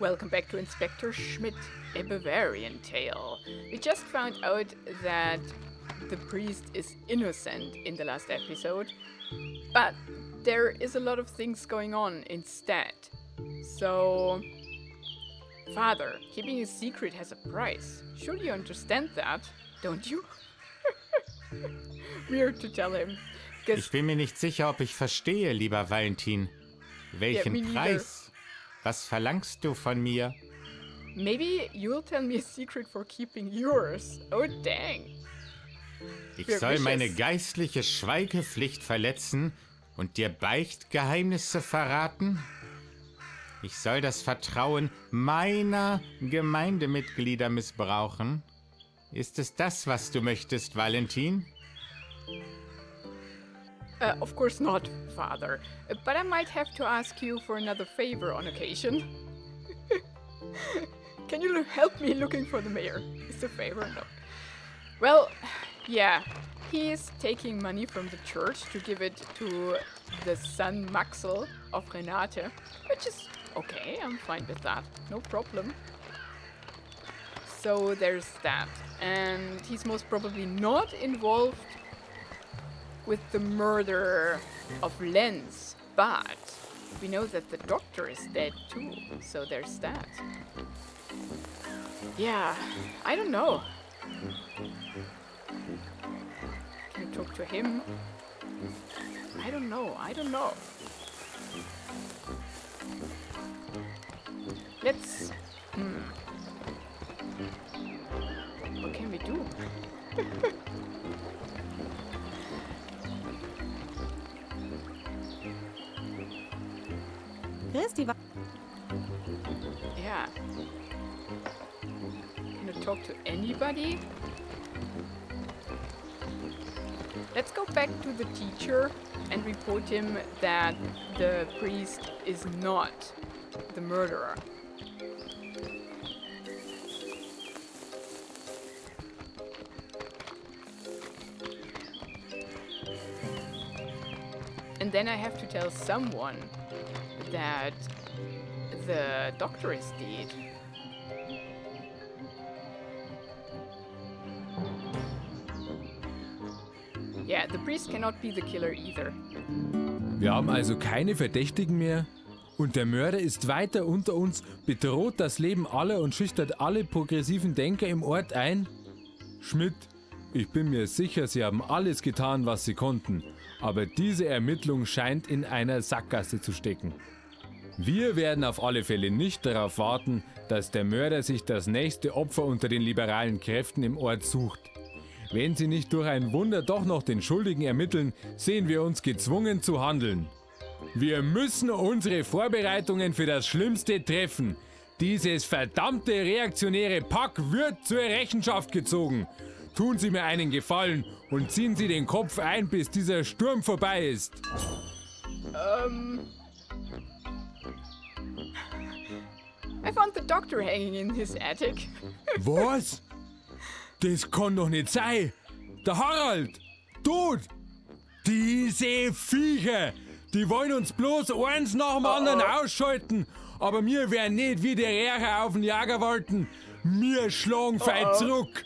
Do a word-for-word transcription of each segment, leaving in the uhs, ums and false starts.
Welcome back to Inspector Schmidt, a Bavarian tale. We just found out that the priest is innocent in the last episode, but there is a lot of things going on instead. So, Father, keeping a secret has a price. Surely you understand that, don't you? Weird to tell him. Ich bin mir nicht sicher, ob ich verstehe, lieber Valentin. Welchen yeah, Preis? Neither. Was verlangst du von mir? Maybe you'll tell me a secret for keeping yours. Oh dang. Ich Your soll wishes. meine geistliche Schweigepflicht verletzen und dir Beichtgeheimnisse verraten? Ich soll das Vertrauen meiner Gemeindemitglieder missbrauchen? Ist es das, was du möchtest, Valentin? Uh, of course not, Father. But I might have to ask you for another favor on occasion. Can you help me looking for the mayor? Is the favor no? Well, yeah. He is taking money from the church to give it to the son Maxel of Renate, which is okay. I'm fine with that. No problem. So there's that. And he's most probably not involved with the murder of Lenz, but we know that the doctor is dead too, so there's that. Yeah, I don't know. Can you talk to him? I don't know, I don't know. Let's... Hmm. What can we do? Yeah. Can I talk to anybody? Let's go back to the teacher and report him that the priest is not the murderer. And then I have to tell someone that the doctor is dead. Yeah, the priest cannot be the killer either. Wir haben also keine Verdächtigen mehr und der Mörder ist weiter unter uns, bedroht das Leben aller und schüchtert alle progressiven Denker im Ort ein. Schmidt, ich bin mir sicher, Sie haben alles getan, was Sie konnten, aber diese Ermittlung scheint in einer Sackgasse zu stecken. Wir werden auf alle Fälle nicht darauf warten, dass der Mörder sich das nächste Opfer unter den liberalen Kräften im Ort sucht. Wenn sie nicht durch ein Wunder doch noch den Schuldigen ermitteln, sehen wir uns gezwungen zu handeln. Wir müssen unsere Vorbereitungen für das Schlimmste treffen. Dieses verdammte reaktionäre Pack wird zur Rechenschaft gezogen. Tun Sie mir einen Gefallen und ziehen Sie den Kopf ein, bis dieser Sturm vorbei ist. Ähm... Um. I found the doctor hanging in his attic. Was? Das kann doch nicht sein! Der Harald! Dude! Diese Viecher! Die wollen uns bloß eins nach dem anderen oh. ausschalten! Aber wir werden nicht wie die Rächer auf den Jäger wollten! Wir schlagen feit oh. zurück!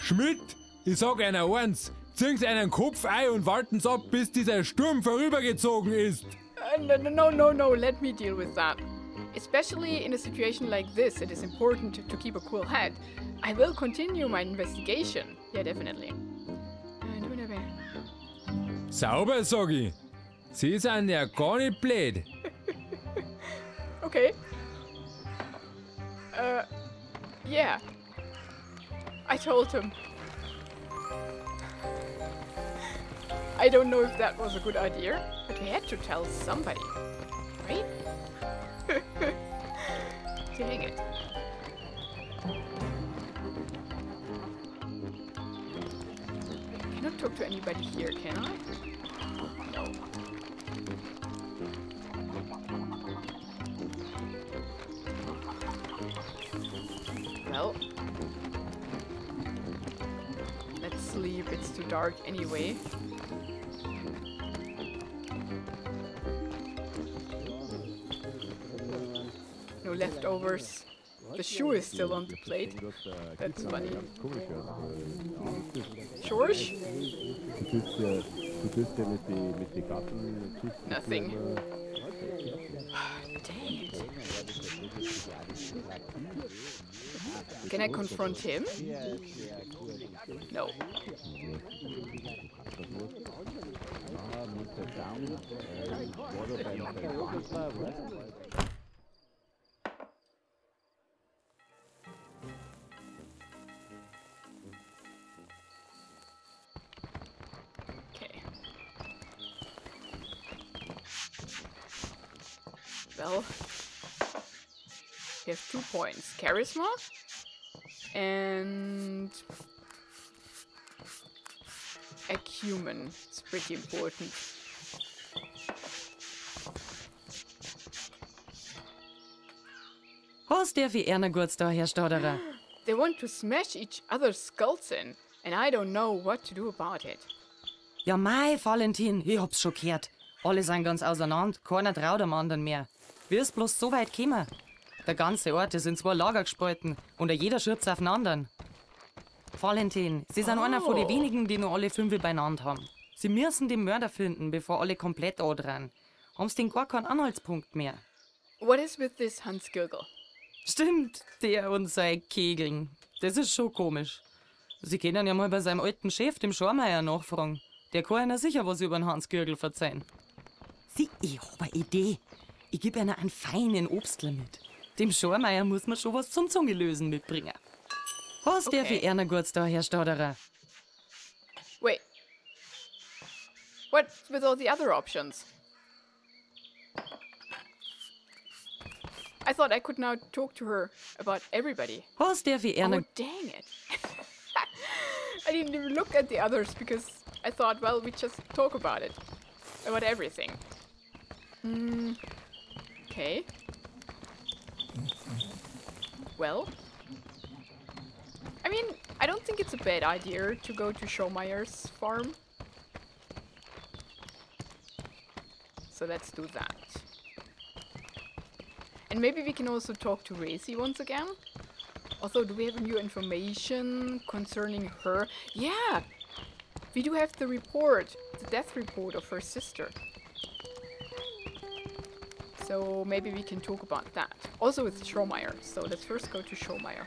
Schmidt, ich sag einer eins, zieh's einen Kopf ein und warten's ab, bis dieser Sturm vorübergezogen ist! Uh, no, no, no, no, let me deal with that. Especially in a situation like this, it is important to keep a cool head. I will continue my investigation. Yeah, definitely. Sauber, sag ich. Sie sind ja gar nicht blöd. Okay. Uh, yeah. I told him. I don't know if that was a good idea, but we had to tell somebody, right? Doing it. I cannot talk to anybody here, can I? No. Well, let's sleep, it's too dark anyway. leftovers. The shoe is still on the plate. That's funny. George? Nothing. Dang it. Can I confront him? No. Well, we have two points, charisma and acumen. It's pretty important. How's there for Erna Gurtz da, Herr Stauderer? They want to smash each other's skulls in, and I don't know what to do about it. Ja, mei, Valentin, ich hab's schon gehört. Alle sind ganz auseinander, keiner traut am anderen mehr. Wie ist bloß so weit gekommen? Der ganze Ort ist in zwei Lager gespalten und jeder schürzt auf den anderen. Valentin, Sie sind oh. einer von den wenigen, die noch alle Fünfel beieinander haben. Sie müssen den Mörder finden, bevor alle komplett andrehen. Haben Sie denn gar keinen Anhaltspunkt mehr? What is with this Hans-Gürgel? Stimmt, der und sein Kegeln. Das ist schon komisch. Sie können ja mal bei seinem alten Chef, dem Schaumeier, nachfragen. Der kann Ihnen sicher was über den Hans-Gürgel verzeihen. Sie, ich hab eine Idee. Ich gebe einer einen feinen Obstler mit. Dem Schaumeier muss man schon was zum Zungelösen mitbringen. Was okay. der für Erna Gurtz da, Herr Stauderer? Wait. What's with all the other options? I thought I could now talk to her about everybody. Was der für Erna... Oh, dang it. I didn't even look at the others because I thought, well, we just talk about it. About everything. Mm, okay. Well, I mean, I don't think it's a bad idea to go to Schaumeier's farm. So let's do that. And maybe we can also talk to Racy once again. Also, do we have new information concerning her? Yeah! We do have the report, the death report of her sister. So maybe we can talk about that. Also with Schaumeier. So let's first go to Schaumeier.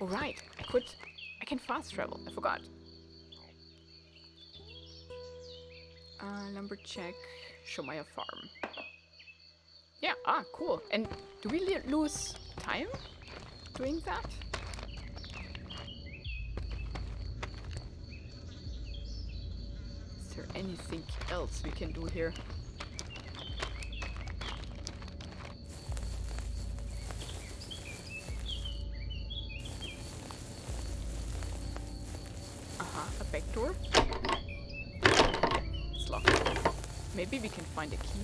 Alright, I could... I can fast travel, I forgot. Uh, Lumberjack, Schaumeier Farm. Yeah, ah, cool. And do we lose time doing that? Is there anything else we can do here? Aha, a back door. It's locked. Maybe we can find a key.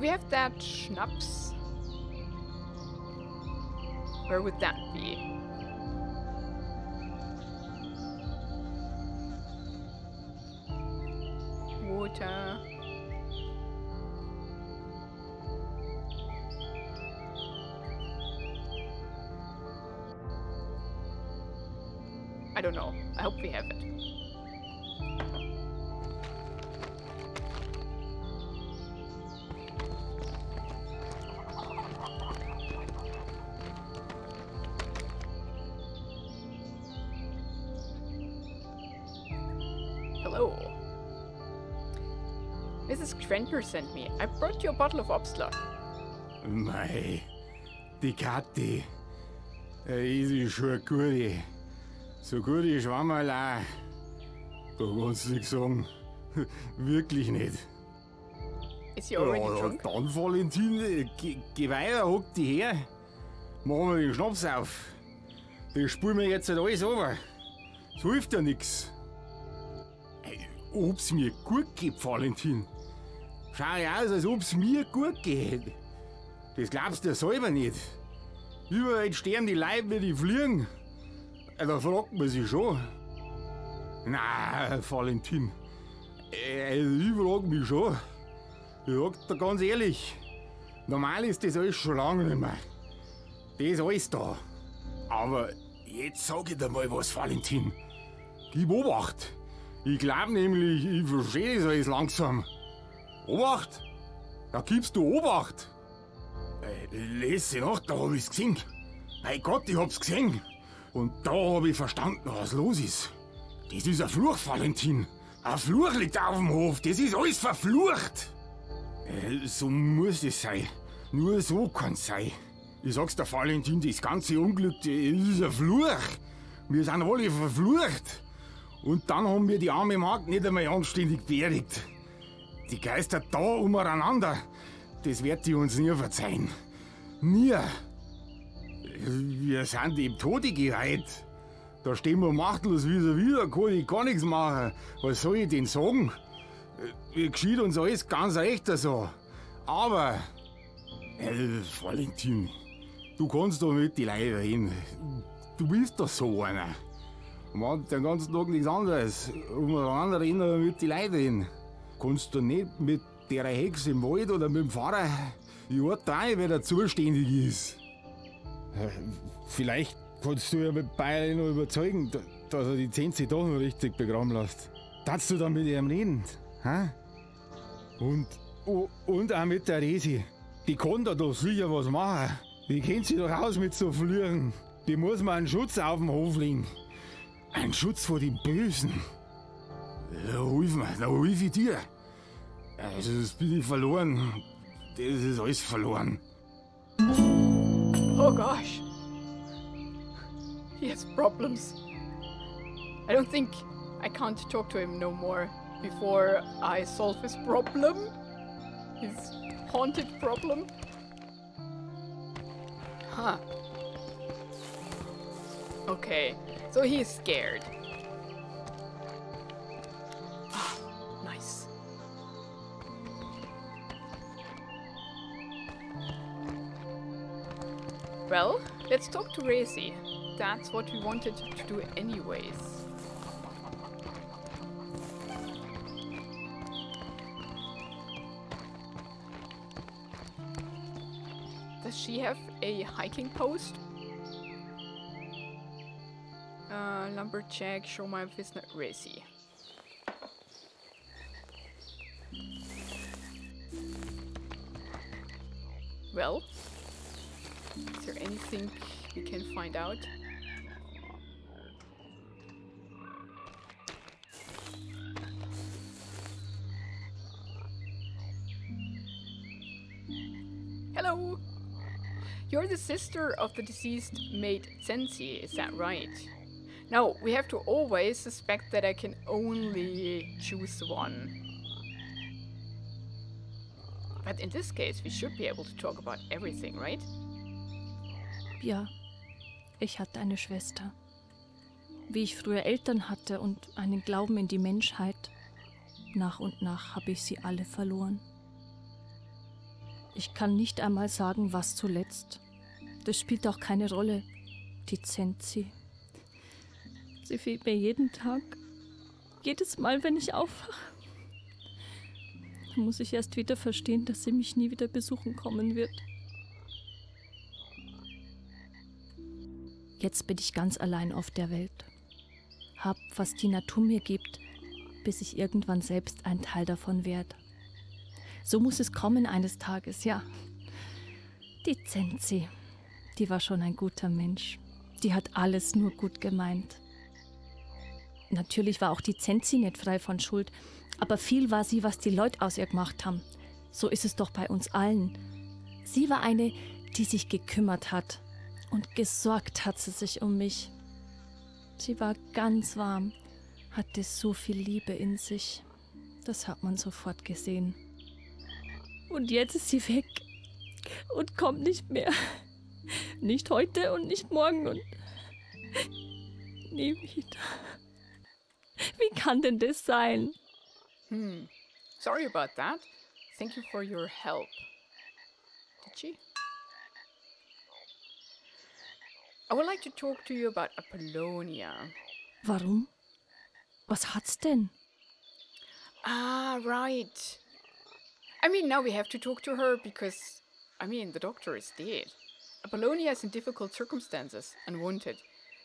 We have that schnapps. Where would that be? Water. I don't know. I hope we have it. Sent me. I brought you a bottle of Obstler. Mei, die Kathi. Äh, ist schon eine gute. So gut ist war mal auch. Da kannst du nicht sagen. Wirklich nicht. Ist sie already ja, drunk? Dann, Valentin, geh, geh weiter, hock die her. Machen wir den Schnaps auf. Das spülen wir jetzt halt alles runter. Das hilft ja nichts. Ob's mir gut geht, Valentin. Schau ja aus, als ob's mir gut geht. Das glaubst du ja selber nicht. Überall sterben die Leute, wie die fliegen. Da fragt man sich schon. Na, Valentin, äh, ich frag mich schon. Ich sag dir ganz ehrlich, normal ist das alles schon lange nicht mehr. Das alles da. Aber jetzt sag ich dir mal was, Valentin. Gib Obacht. Ich glaube nämlich, ich verstehe das alles langsam. Obacht? Da gibst du Obacht. Äh, letzte Nacht, da hab ich's gesehen. Mein Gott, ich hab's gesehen. Und da hab ich verstanden, was los ist. Das ist ein Fluch, Valentin. Ein Fluch liegt auf dem Hof. Das ist alles verflucht. Äh, so muss es sein. Nur so kann's sein. Ich sag's dir, Valentin, das ganze Unglück, das ist ein Fluch. Wir sind alle verflucht. Und dann haben wir die arme Magd nicht einmal anständig beerdigt. Die Geister da umeinander, das wird die uns nie verzeihen. Nie. Wir sind dem Tode geweiht. Da stehen wir machtlos vis-à-vis, da kann ich gar nichts machen. Was soll ich denn sagen? Mir geschieht uns alles ganz recht so. Aber, äh, Valentin, du kannst doch mit die Leute reden. Du bist doch so einer. Man den ganzen Tag nichts anderes. Umeinander reden oder mit die Leute reden. Kannst du nicht mit der Hexe im Wald oder mit dem Pfarrer? Ich warte rein, wer da zuständig ist. Vielleicht kannst du ja mit Bayern noch überzeugen, dass er die Zenzi doch noch richtig begraben lässt. Darfst du dann mit ihrem reden? Ha? Und, und auch mit der Racy. Die kann da doch sicher was machen. Die kennt sich doch aus mit so Flüchen. Die muss mal einen Schutz auf dem Hof legen. Einen Schutz vor dem Bösen. Da hilf mir, da hilf ich dir. Also, das bin ich verloren. Das ist alles verloren. Oh gosh. He has problems. I don't think I can't talk to him no more before I solve his problem. His haunted problem. Huh. Okay, so he's scared. Nice. Well, let's talk to Racy. That's what we wanted to do anyways. Does she have a hiking post? Uh, Lumberjack, Schaumeier, Visnat, Racy. Well, is there anything we can find out? Hello! You're the sister of the deceased maid Zenzi, is that right? No, we have to always suspect that I can only choose one. But in this case, we should be able to talk about everything, right? Ja, ich hatte eine Schwester. Wie ich früher Eltern hatte und einen Glauben in die Menschheit, nach und nach habe ich sie alle verloren. Ich kann nicht einmal sagen, was zuletzt. Das spielt auch keine Rolle, die Zenzi. Sie fehlt mir jeden Tag. Jedes Mal, wenn ich aufwache, muss ich erst wieder verstehen, dass sie mich nie wieder besuchen kommen wird. Jetzt bin ich ganz allein auf der Welt. Hab, was die Natur mir gibt, bis ich irgendwann selbst ein Teil davon werde. So muss es kommen eines Tages, ja. Die Zenzi, die war schon ein guter Mensch. Die hat alles nur gut gemeint. Natürlich war auch die Zenzi nicht frei von Schuld, aber viel war sie, was die Leute aus ihr gemacht haben. So ist es doch bei uns allen. Sie war eine, die sich gekümmert hat und gesorgt hat sie sich um mich. Sie war ganz warm, hatte so viel Liebe in sich. Das hat man sofort gesehen. Und jetzt ist sie weg und kommt nicht mehr. Nicht heute und nicht morgen und nie wieder. Wie kann denn das sein? Hmm. Sorry about that. Thank you for your help. Did she? I would like to talk to you about Apollonia. Warum? Was hat's denn? Ah, right. I mean, now we have to talk to her because, I mean, the doctor is dead. Apollonia is in difficult circumstances and wanted.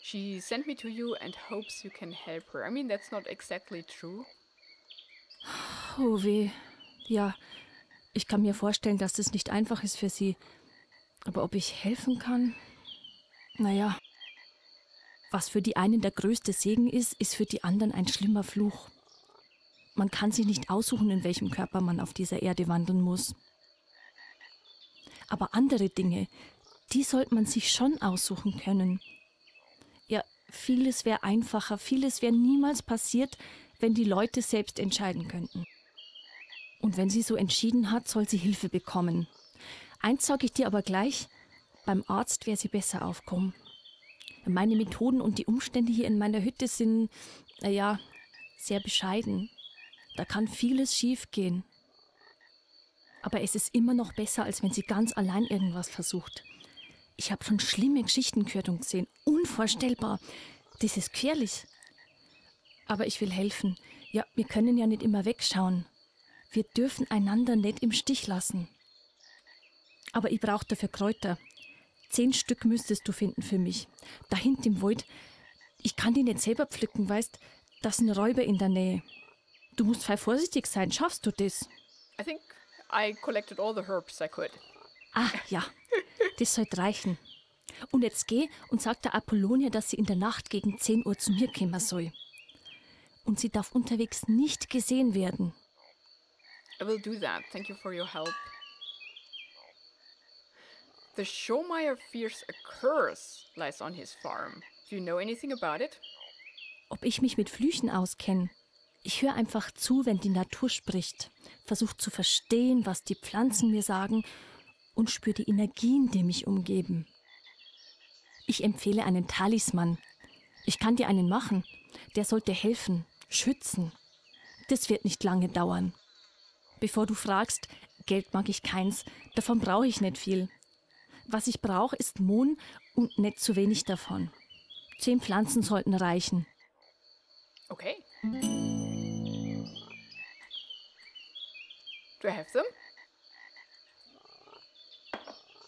She sent me to you and hopes you can help her. I mean, that's not exactly true. Oh weh. Ja, ich kann mir vorstellen, dass das nicht einfach ist für sie. Aber ob ich helfen kann? Naja. Was für die einen der größte Segen ist, ist für die anderen ein schlimmer Fluch. Man kann sich nicht aussuchen, in welchem Körper man auf dieser Erde wandeln muss. Aber andere Dinge, die sollte man sich schon aussuchen können. Ja, vieles wäre einfacher, vieles wäre niemals passiert, wenn die Leute selbst entscheiden könnten. Und wenn sie so entschieden hat, soll sie Hilfe bekommen. Eins sage ich dir aber gleich, beim Arzt wäre sie besser aufkommen. Meine Methoden und die Umstände hier in meiner Hütte sind, naja, sehr bescheiden. Da kann vieles schief gehen. Aber es ist immer noch besser, als wenn sie ganz allein irgendwas versucht. Ich habe schon schlimme Geschichten gehört und gesehen. Unvorstellbar. Das ist gefährlich. Aber ich will helfen. Ja, wir können ja nicht immer wegschauen. Wir dürfen einander nicht im Stich lassen. Aber ich brauche dafür Kräuter. Zehn Stück müsstest du finden für mich. Da hinten im Wald. Ich kann die nicht selber pflücken, weißt? Da sind Räuber in der Nähe. Du musst voll vorsichtig sein. Schaffst du das? I think I collected all the herbs I could. Ah, ja. Das sollte reichen. Und jetzt geh und sag der Apollonia, dass sie in der Nacht gegen zehn Uhr zu mir kommen soll. Und sie darf unterwegs nicht gesehen werden. I will do that. Thank you for your help. The Schaumeier fears a curse lies on his farm. Do you know anything about it? Ob ich mich mit Flüchen auskenne? Ich höre einfach zu, wenn die Natur spricht, versuche zu verstehen, was die Pflanzen mir sagen und spüre die Energien, die mich umgeben. Ich empfehle einen Talisman. Ich kann dir einen machen. Der sollte helfen, schützen. Das wird nicht lange dauern. Bevor du fragst, Geld mag ich keins, davon brauche ich nicht viel. Was ich brauche, ist Mohn und nicht zu wenig davon. Zehn Pflanzen sollten reichen. Okay. Do I have them?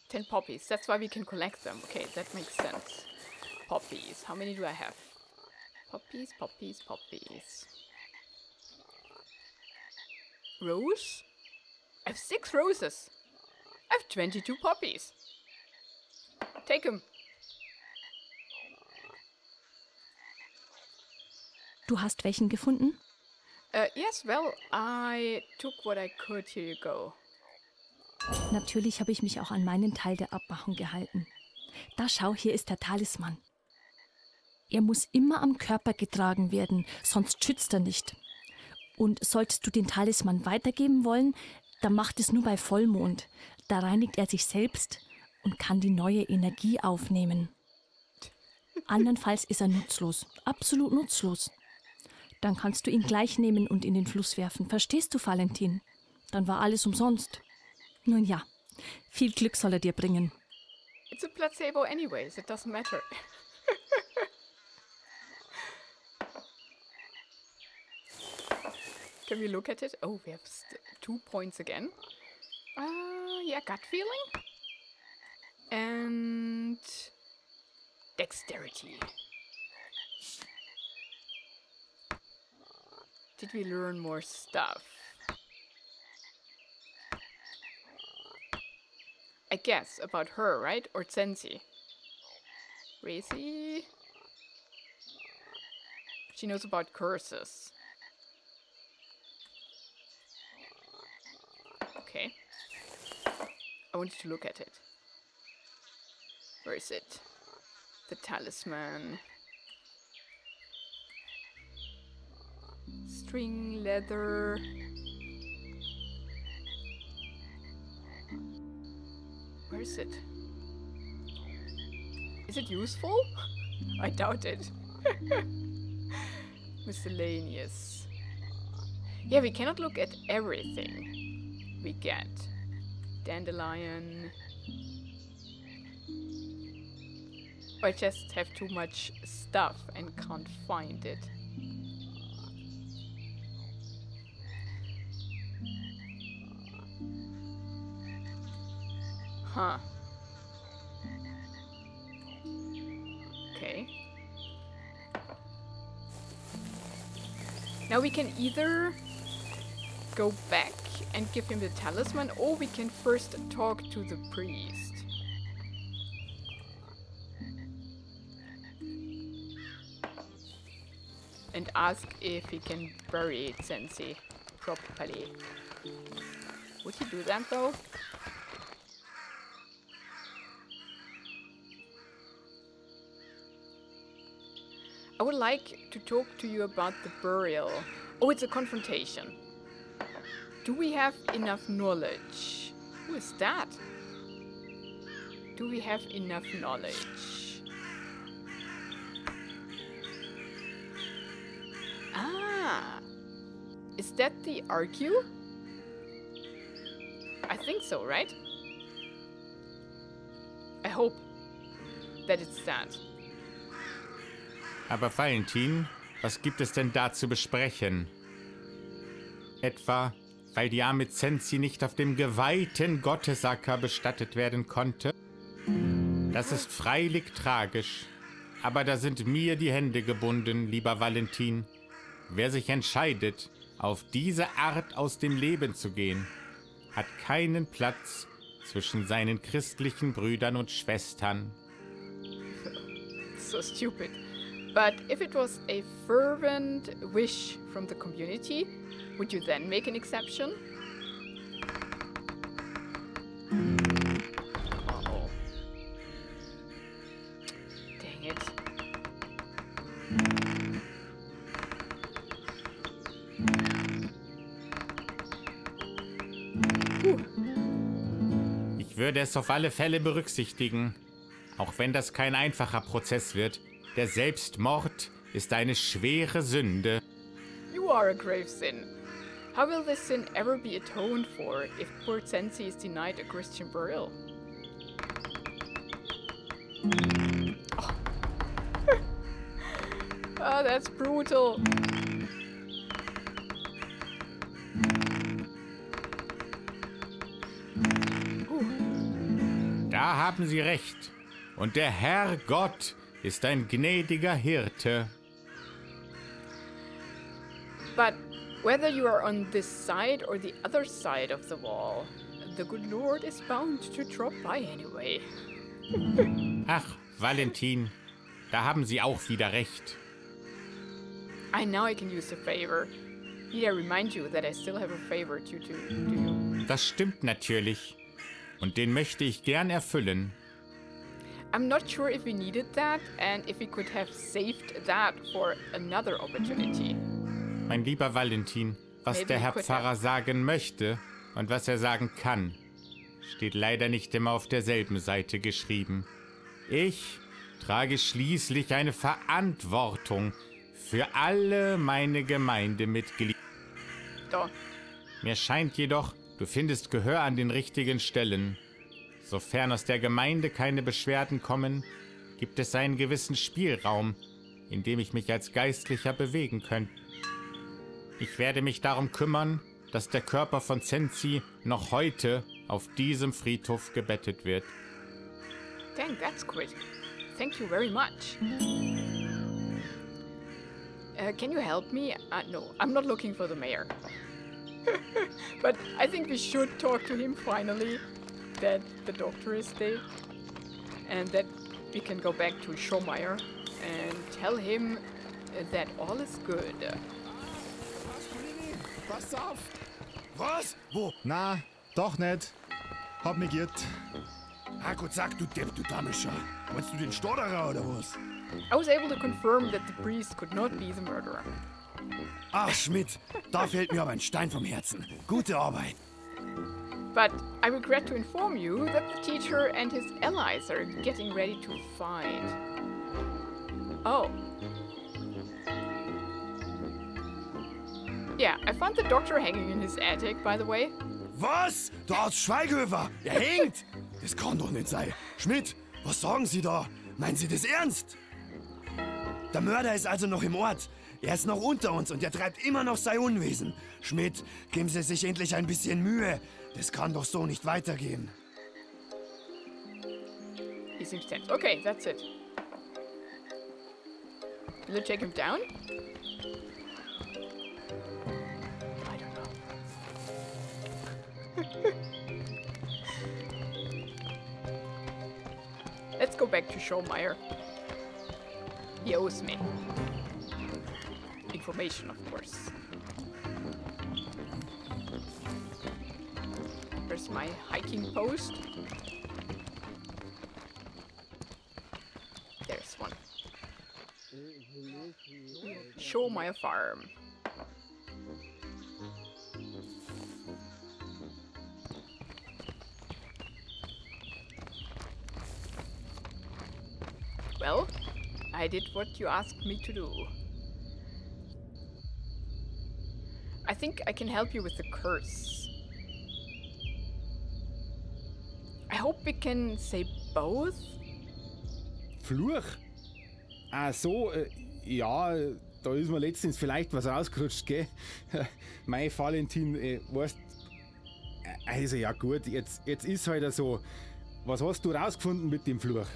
Ten poppies. That's why we can collect them. Okay, that makes sense. Poppies. How many do I have? Poppies, poppies, poppies. Rose? I have six roses. I have twenty-two poppies. Take them. Du hast welchen gefunden? Uh, yes, well, I took what I could. Here you go. Natürlich habe ich mich auch an meinen Teil der Abmachung gehalten. Da schau, hier ist der Talisman. Er muss immer am Körper getragen werden, sonst schützt er nicht. Und solltest du den Talisman weitergeben wollen, dann macht es nur bei Vollmond. Da reinigt er sich selbst und kann die neue Energie aufnehmen. Andernfalls ist er nutzlos, absolut nutzlos. Dann kannst du ihn gleich nehmen und in den Fluss werfen. Verstehst du, Valentin? Dann war alles umsonst. Nun ja, viel Glück soll er dir bringen. It's a placebo anyways, it doesn't matter. Can we look at it? Oh, we have two points again. Uh, yeah, gut feeling. And dexterity. Did we learn more stuff? I guess about her, right? Or Zenzi. Racy. She knows about curses. Okay. I wanted to look at it. Where is it? The talisman. String, leather. Where is it? Is it useful? I doubt it. Miscellaneous. Yeah, we cannot look at everything we get. Dandelion. I just have too much stuff and can't find it. Huh. Okay. Now we can either go back and give him the talisman, or we can first talk to the priest. And ask if he can bury Zenzi properly. Would he do that though? I would like to talk to you about the burial. Oh, it's a confrontation. Do we have enough knowledge? Who is that? Do we have enough knowledge? Ah! Is that the R Q? I think so, right? I hope that it's that. Aber Valentin, was gibt es denn da zu besprechen? Etwa, weil die arme Zenzi nicht auf dem geweihten Gottesacker bestattet werden konnte? Das ist freilich tragisch, aber da sind mir die Hände gebunden, lieber Valentin. Wer sich entscheidet, auf diese Art aus dem Leben zu gehen, hat keinen Platz zwischen seinen christlichen Brüdern und Schwestern. So stupid. But if it was a fervent wish from the community, would you then make an exception? Oh. Dang it. Puh. Ich würde es auf alle Fälle berücksichtigen, auch wenn das kein einfacher Prozess wird. Der Selbstmord ist eine schwere Sünde. You are a grave sin. How will this sin ever be atoned for if poor Zenzi is denied a Christian burial? Oh, oh that's brutal. Uh. Da haben Sie recht. Und der Herrgott ist ein gnädiger Hirte. But whether you are on this side or the other side of the wall, the good Lord is bound to drop by anyway. Ach, Valentin, da haben Sie auch wieder recht. I know I can use a favor. Need I remind you that I still have a favor to do? Das stimmt natürlich. Und den möchte ich gern erfüllen. I'm not sure if we needed that and if we could have saved that for another opportunity. Mein lieber Valentin, was Maybe der Herr Pfarrer have... sagen möchte und was er sagen kann, steht leider nicht immer auf derselben Seite geschrieben. Ich trage schließlich eine Verantwortung für alle meine Gemeindemitglieder. Doch. Mir scheint jedoch, du findest Gehör an den richtigen Stellen. Sofern aus der Gemeinde keine Beschwerden kommen, gibt es einen gewissen Spielraum, in dem ich mich als Geistlicher bewegen könnte. Ich werde mich darum kümmern, dass der Körper von Zenzi noch heute auf diesem Friedhof gebettet wird. Dang, that's quick. Thank you very much. Uh, can you help me? Uh, no, I'm not looking for the mayor. But I think we should talk to him finally. That the doctor is there and that we can go back to Schaumeier and tell him that all is good. Pass auf! Was? Wo? Na, doch nicht. Hab mich geirrt. Ah, Gott, sag du Depp, du Damischer. Meinst du den Stotterer oder was? I was able to confirm that the priest could not be the murderer. Ach, Schmidt, da fällt mir aber ein Stein vom Herzen. Gute Arbeit. But I regret to inform you that the teacher and his allies are getting ready to fight. Oh. Yeah, I found the doctor hanging in his attic, by the way. Was? Da ist Schweighöfer! Er hängt! Das kann doch nicht sein. Schmidt, was sagen Sie da? Meinen Sie das ernst? Der Mörder ist also noch im Ort. Er ist noch unter uns und er treibt immer noch sein Unwesen. Schmidt, geben Sie sich endlich ein bisschen Mühe. Das kann doch so nicht weitergehen. He seems tense. Okay, that's it. Will you take him down? I don't know. Let's go back to Schaumeier. He owes me information, of course. Where's my hiking post? There's one. Schaumeier Farm. Well, I did what you asked me to do. I think I can help you with the curse. I hope we can say both. Fluch? Ah, so, äh, ja, da ist mir letztens vielleicht was rausgerutscht, gell? Mein Valentin, äh, weißt äh, also ja gut, jetzt, jetzt ist halt so. Was hast du rausgefunden mit dem Fluch?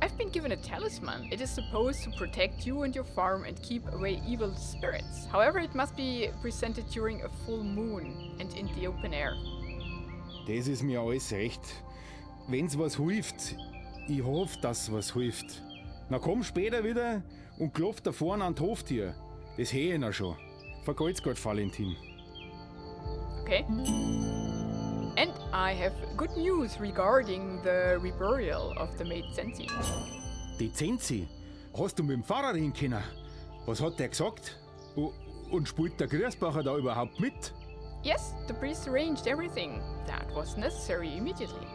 I've been given a talisman. It is supposed to protect you and your farm and keep away evil spirits. However, it must be presented during a full moon and in the open air. Das ist mir alles recht. Wenn's was hilft, ich hoffe, dass was hilft. Na komm später wieder und klopf da vorne an das Hoftier. Das heh ich noch schon. Vergeht's Gott, Valentin. Okay. And I have good news regarding the reburial of the maid Zenzi. Die Zenzi? Hast du mit dem Pfarrer reden können? Was hat der gesagt? Und spielt der Größbacher da überhaupt mit? Yes, the priest arranged everything. That was necessary immediately.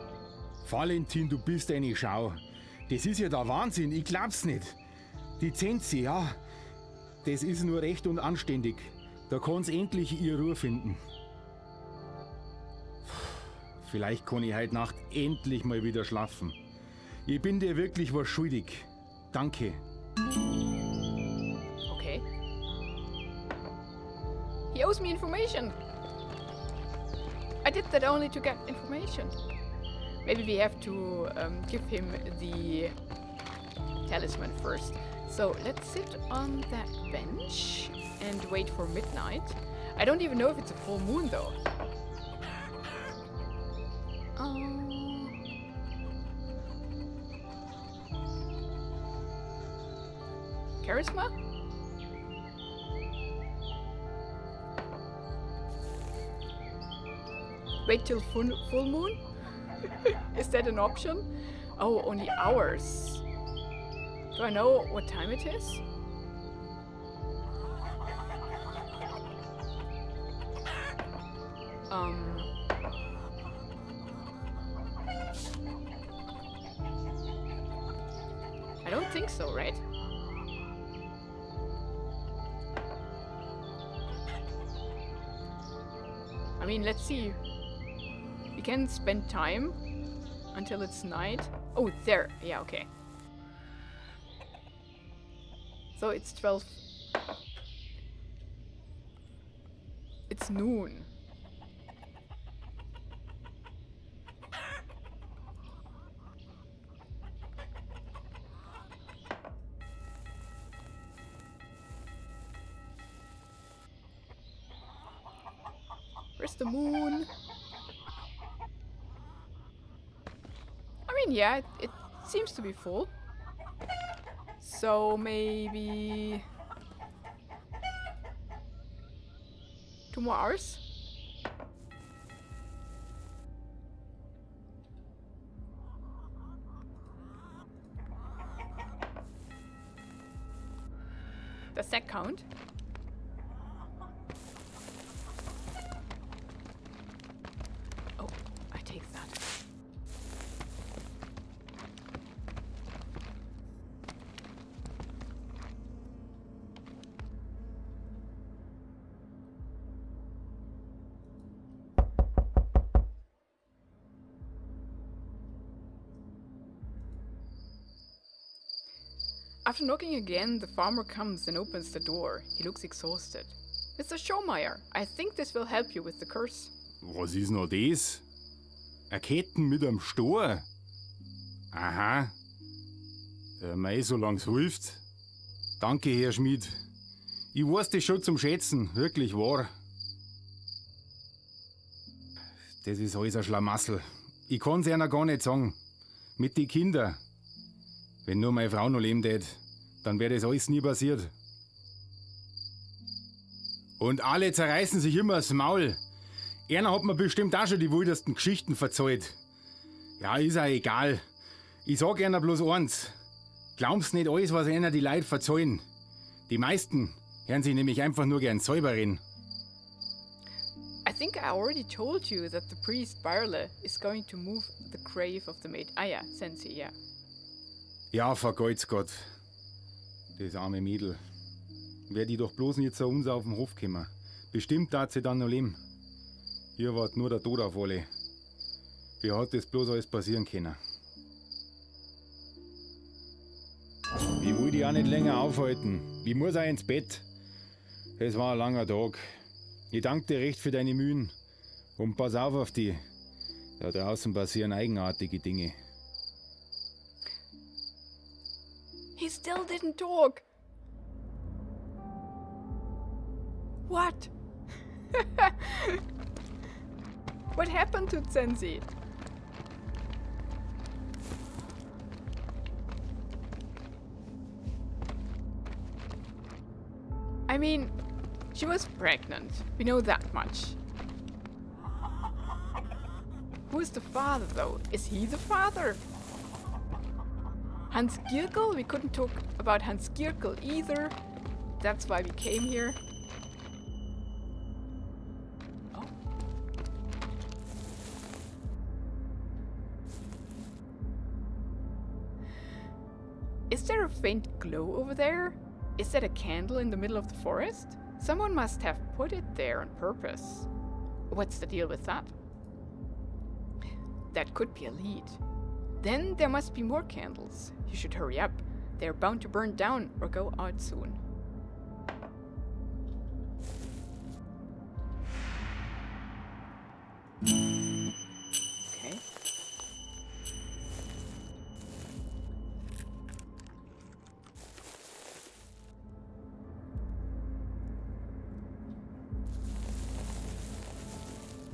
Valentin, du bist eine Schau. Das ist ja der Wahnsinn, ich glaub's nicht. Die Zenzi, ja, das ist nur recht und anständig. Da kann's endlich ihre Ruhe finden. Vielleicht kann ich heute Nacht endlich mal wieder schlafen. Ich bin dir wirklich was schuldig. Danke. Okay. He owes me information. I did that only to get information. Maybe we have to um, give him the talisman first. So let's sit on that bench and wait for midnight. I don't even know if it's a full moon though. Charisma? Wait till full, full moon? Is that an option? Oh, only hours. Do I know what time it is? Um... I don't think so, right? I mean, let's see. We can spend time until it's night. Oh, there. Yeah, okay. So it's twelve. It's noon. The moon. I mean, yeah, it, it seems to be full. So maybe two more hours. Does that count? After knocking again, the farmer comes and opens the door. He looks exhausted. Mister Schaumeier, I think this will help you with the curse. Was ist noch das? Eine Ketten mit einem Stor? Aha. Äh, mei, solange es hilft. Danke, Herr Schmidt. Ich weiß das schon zum Schätzen, wirklich wahr. Das ist alles ein Schlamassel. Ich kann's einer gar nicht sagen. Mit den Kindern. Wenn nur meine Frau noch leben tät, dann wäre das alles nie passiert. Und alle zerreißen sich immer das Maul. Erna hat mir bestimmt auch schon die wildesten Geschichten verzeiht. Ja, ist auch egal. Ich sag Erna bloß eins. Glaub's nicht alles, was Erna die Leute verzeihen. Die meisten hören sich nämlich einfach nur gern selber reden. I think I already told you that the priest Barle is going to move the grave of the maid. Ah ja, Zenzi, ja. Ja, vergeut's Gott. Das arme Mädel. Wär die doch bloß nicht zu uns auf den Hof gekommen. Bestimmt tat sie dann noch leben. Hier war nur der Tod auf alle. Wie hat das bloß alles passieren können? Ich will die auch nicht länger aufhalten. Ich muss auch ins Bett. Es war ein langer Tag. Ich danke dir recht für deine Mühen. Und pass auf auf die. Da draußen passieren eigenartige Dinge. He still didn't talk. What? What happened to Zenzi? I mean, she was pregnant. We know that much. Who is the father, though? Is he the father? Hans-Gürgel? We couldn't talk about Hans-Gürgel either. That's why we came here. Is there a faint glow over there? Is that a candle in the middle of the forest? Someone must have put it there on purpose. What's the deal with that? That could be a lead. Then there must be more candles. You should hurry up. They're bound to burn down or go out soon.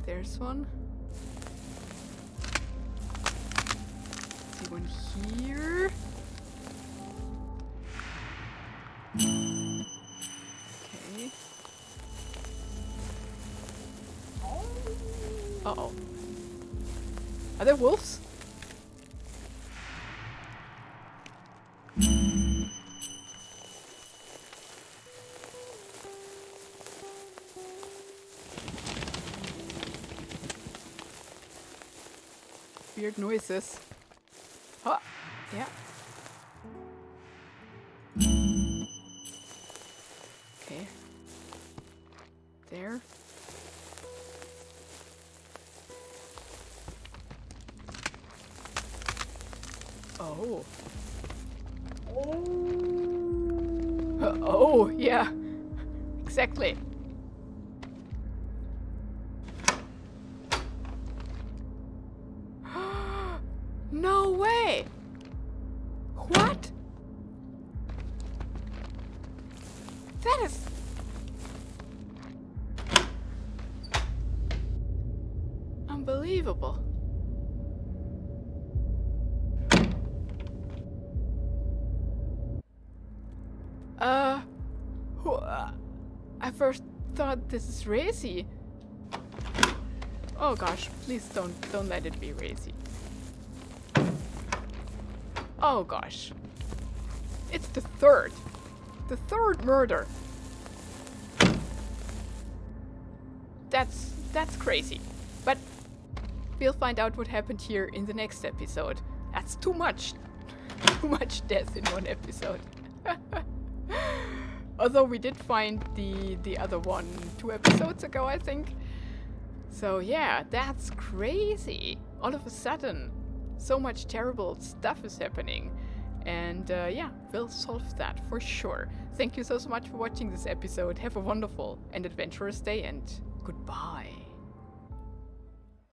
There's one. See one here. Okay. Uh-oh. Are there wolves? Weird noises. Oh, yeah. Okay. There. Oh. Oh. Oh, yeah. Exactly. Unbelievable. Uh, who, uh, I first thought this is Racy. Oh gosh, please don't don't let it be Racy. Oh gosh, it's the third, the third murder. That's that's crazy. But we'll find out what happened here in the next episode. That's too much. Too much death in one episode. Although we did find the, the other one two episodes ago, I think. So yeah, that's crazy. All of a sudden, so much terrible stuff is happening. And uh, yeah, we'll solve that for sure. Thank you so, so much for watching this episode. Have a wonderful and adventurous day, and goodbye.